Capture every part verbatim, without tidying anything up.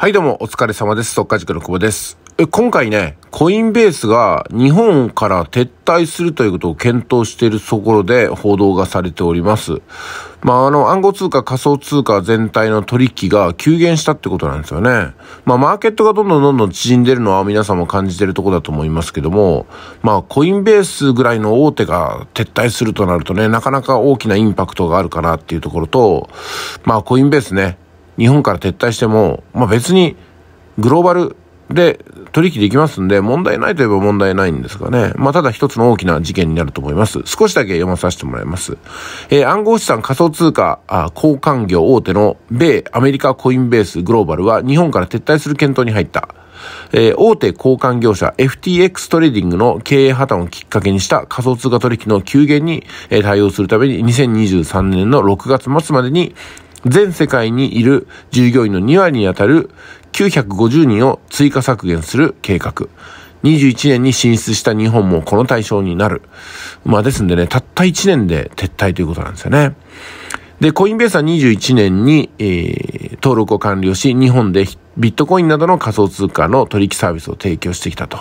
はいどうもお疲れ様です。速稼塾の久保です。え、今回ね、コインベースが日本から撤退するということを検討しているところで報道がされております。まあ、あの暗号通貨仮想通貨全体の取引が急減したってことなんですよね。まあ、マーケットがどんどんどんどん縮んでるのは皆さんも感じてるところだと思いますけども、まあ、コインベースぐらいの大手が撤退するとなるとね、なかなか大きなインパクトがあるかなっていうところと、まあ、コインベースね、日本から撤退しても、まあ、別にグローバルで取引できますんで問題ないといえば問題ないんですがね。まあ、ただ一つの大きな事件になると思います。少しだけ読まさせてもらいます。えー、暗号資産仮想通貨あ交換業大手の米アメリカコインベースグローバルは日本から撤退する検討に入った。えー、大手交換業者 エフティーエックス トレーディングの経営破綻をきっかけにした仮想通貨取引の急減に対応するためににせんにじゅうさんねんのろくがつ末までに全世界にいる従業員のにわりにあたるきゅうひゃくごじゅうにんを追加削減する計画。にじゅういちねんに進出した日本もこの対象になる。まあですんでね、たったいちねんで撤退ということなんですよね。で、コインベースはにじゅういちねんに、えー、登録を完了し、日本でビットコインなどの仮想通貨の取引サービスを提供してきたと。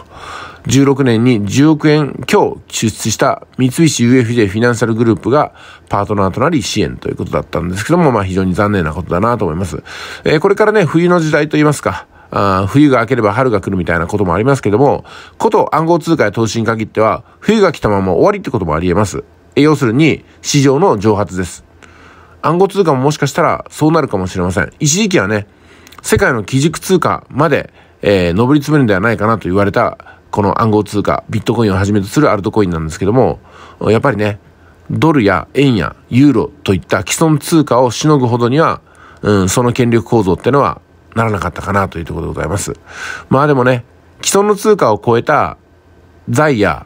じゅうろくねんにじゅうおくえん強出資した三菱 ユーエフジェー フィナンシャルグループがパートナーとなり支援ということだったんですけども、まあ非常に残念なことだなと思います。えー、これからね、冬の時代といいますか、あ冬が明ければ春が来るみたいなこともありますけども、こと暗号通貨や投資に限っては、冬が来たまま終わりってこともあり得ます。えー、要するに、市場の蒸発です。暗号通貨ももしかしたらそうなるかもしれません。一時期はね、世界の基軸通貨まで、えー、上り詰めるんではないかなと言われた、この暗号通貨、ビットコインをはじめとするアルトコインなんですけども、やっぱりね、ドルや円やユーロといった既存通貨をしのぐほどには、うん、その権力構造ってのはならなかったかなというところでございます。まあでもね、既存の通貨を超えた財や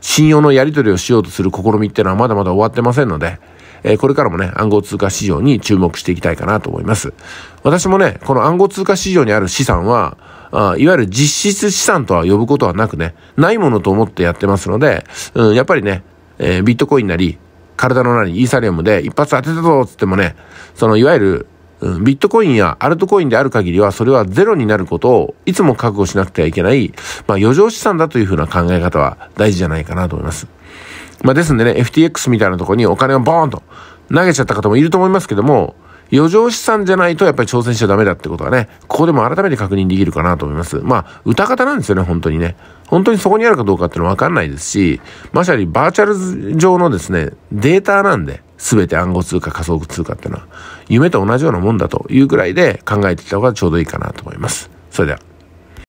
信用のやり取りをしようとする試みってのはまだまだ終わってませんので、これからもね、暗号通貨市場に注目していきたいかなと思います。私もね、この暗号通貨市場にある資産は、あいわゆる実質資産とは呼ぶことはなくね、ないものと思ってやってますので、うん、やっぱりね、えー、ビットコインなり、カルダノなり、イーサリアムで一発当てたぞっつってもね、そのいわゆる、うん、ビットコインやアルトコインである限りは、それはゼロになることをいつも覚悟しなくてはいけない、まあ余剰資産だというふうな考え方は大事じゃないかなと思います。まあですんでね、エフティーエックス みたいなところにお金をボーンと投げちゃった方もいると思いますけども、余剰資産じゃないとやっぱり挑戦しちゃダメだってことはね、ここでも改めて確認できるかなと思います。まあ、歌方なんですよね、本当にね。本当にそこにあるかどうかっていうのはわかんないですし、まさにバーチャル上のですね、データなんで、すべて暗号通貨、仮想通貨っていうのは、夢と同じようなもんだというくらいで考えていった方がちょうどいいかなと思います。それでは。